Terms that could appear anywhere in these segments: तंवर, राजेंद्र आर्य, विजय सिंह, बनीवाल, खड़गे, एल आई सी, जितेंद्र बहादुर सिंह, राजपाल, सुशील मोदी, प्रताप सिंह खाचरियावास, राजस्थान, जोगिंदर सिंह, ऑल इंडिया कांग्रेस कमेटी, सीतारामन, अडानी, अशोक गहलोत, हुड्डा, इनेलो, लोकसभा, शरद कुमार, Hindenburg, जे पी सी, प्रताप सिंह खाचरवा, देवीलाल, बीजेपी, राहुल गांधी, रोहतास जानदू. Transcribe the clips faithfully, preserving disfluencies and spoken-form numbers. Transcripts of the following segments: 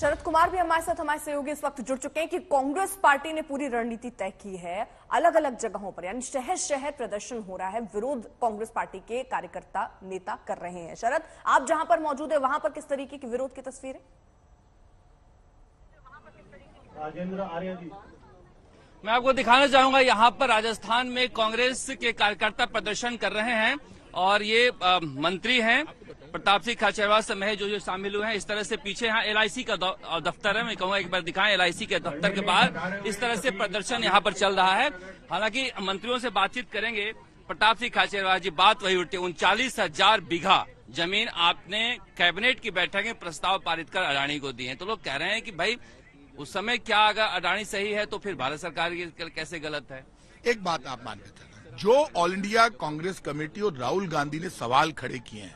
शरद कुमार भी हमारे साथ हमारे सहयोगी इस वक्त जुड़ चुके हैं कि कांग्रेस पार्टी ने पूरी रणनीति तय की है। अलग अलग जगहों पर यानी शहर शहर प्रदर्शन हो रहा है, विरोध कांग्रेस पार्टी के कार्यकर्ता नेता कर रहे हैं। शरद, आप जहां पर मौजूद है वहां पर किस तरीके की विरोध की तस्वीर है? राजेंद्र आर्य जी, मैं आपको दिखाना चाहूंगा यहाँ पर राजस्थान में कांग्रेस के कार्यकर्ता प्रदर्शन कर रहे हैं और ये आ, मंत्री हैं प्रताप सिंह खाचरवा समेत जो जो शामिल हुए हैं। इस तरह से पीछे यहाँ एल आई सी का दफ्तर है, मैं कहूँगा एक बार दिखाएं एल आई सी के दफ्तर के बाहर इस तरह से प्रदर्शन यहाँ पर चल रहा है। हालांकि मंत्रियों से बातचीत करेंगे। प्रताप सिंह खाचरवा जी, बात वही उठती है, उनचालीस हजार बीघा जमीन आपने कैबिनेट की बैठक में प्रस्ताव पारित कर अडानी को दी है, तो लोग कह रहे हैं कि भाई उस समय क्या, अगर अडानी सही है तो फिर भारत सरकार कैसे गलत है। एक बात आप मान लेते हैं, जो ऑल इंडिया कांग्रेस कमेटी और राहुल गांधी ने सवाल खड़े किए हैं,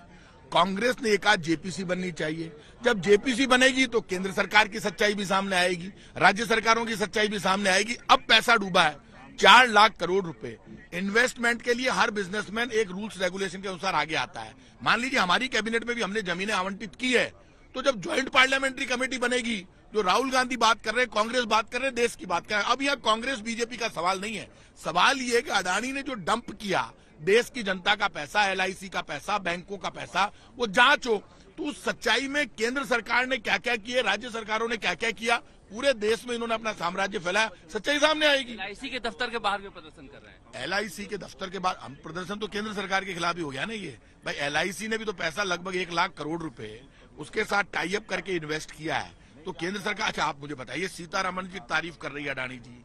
कांग्रेस ने एक आज जे पी सी बननी चाहिए। जब जे पी सी बनेगी तो केंद्र सरकार की सच्चाई भी सामने आएगी, राज्य सरकारों की सच्चाई भी सामने आएगी। अब पैसा डूबा है, चार लाख करोड़ रुपए इन्वेस्टमेंट के लिए हर बिजनेसमैन एक रूल्स रेगुलेशन के अनुसार आगे आता है। मान लीजिए हमारी कैबिनेट में भी हमने जमीनें आवंटित की है, तो जब ज्वाइंट पार्लियामेंट्री कमेटी बनेगी, जो राहुल गांधी बात कर रहे हैं, कांग्रेस बात कर रहे हैं, देश की बात कर रहे हैं। अब यह कांग्रेस बीजेपी का सवाल नहीं है, सवाल ये है कि अडानी ने जो डंप किया देश की जनता का पैसा, एल आई सी का पैसा, बैंकों का पैसा, वो जांच हो तो उस सच्चाई में केंद्र सरकार ने क्या क्या किया, राज्य सरकारों ने क्या क्या किया, पूरे देश में इन्होंने अपना साम्राज्य फैलाया, सच्चाई सामने आएगी। एल आई सी के दफ्तर के बाहर भी प्रदर्शन कर रहे हैं। एल आई सी के दफ्तर के बाहर हम प्रदर्शन तो केंद्र सरकार के खिलाफ ही हो गया ना ये। भाई एल आई सी ने भी तो पैसा लगभग एक लाख करोड़ रूपये उसके साथ टाई अप करके इन्वेस्ट किया है, तो केंद्र सरकार। अच्छा आप मुझे बताइए, सीतारामन जी तारीफ कर रही है अडानी जी,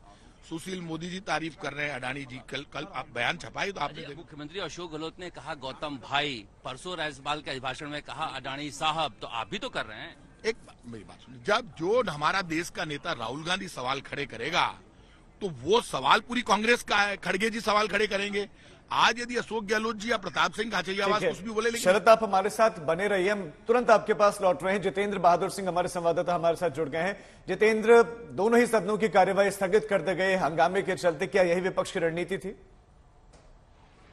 सुशील मोदी जी तारीफ कर रहे हैं अडानी जी। कल कल आप बयान छपाए तो आपने, मुख्यमंत्री अशोक गहलोत ने कहा गौतम भाई, परसों राजपाल के भाषण में कहा अडानी साहब, तो आप भी तो कर रहे हैं। एक मेरी बात सुनिए, जब जो हमारा देश का नेता राहुल गांधी सवाल खड़े करेगा तो वो सवाल पूरी कांग्रेस का है, खड़गे जी सवाल खड़े करेंगे। आज यदि अशोक गहलोत जी या प्रताप सिंह खाचरियावास कुछ भी बोले, लेकिन शरद आप हमारे साथ बने रहिए, हम तुरंत आपके पास लौट रहे हैं। जितेंद्र बहादुर सिंह हमारे संवाददाता हमारे साथ जुड़ गए हैं। जितेंद्र, दोनों ही सदनों की कार्यवाही स्थगित कर दी गई हंगामे के चलते, क्या यही विपक्ष की रणनीति थी?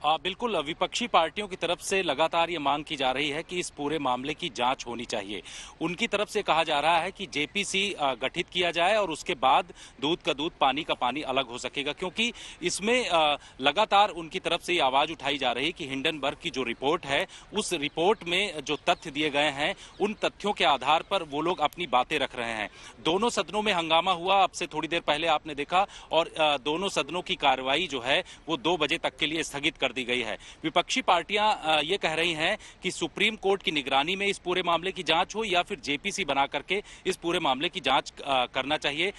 आ, बिल्कुल, विपक्षी पार्टियों की तरफ से लगातार ये मांग की जा रही है कि इस पूरे मामले की जांच होनी चाहिए। उनकी तरफ से कहा जा रहा है कि जे पी सी गठित किया जाए और उसके बाद दूध का दूध पानी का पानी अलग हो सकेगा, क्योंकि इसमें आ, लगातार उनकी तरफ से ये आवाज़ उठाई जा रही है कि हिंडनबर्ग की जो रिपोर्ट है उस रिपोर्ट में जो तथ्य दिए गए हैं उन तथ्यों के आधार पर वो लोग अपनी बातें रख रहे हैं। दोनों सदनों में हंगामा हुआ, आपसे थोड़ी देर पहले आपने देखा, और आ, दोनों सदनों की कार्रवाई जो है वो दो बजे तक के लिए स्थगित कर दी गई है। विपक्षी पार्टियां ये कह रही हैं कि सुप्रीम कोर्ट की निगरानी में इस पूरे मामले की जांच हो या फिर जे पी सी बना करके इस पूरे मामले की जांच करना चाहिए।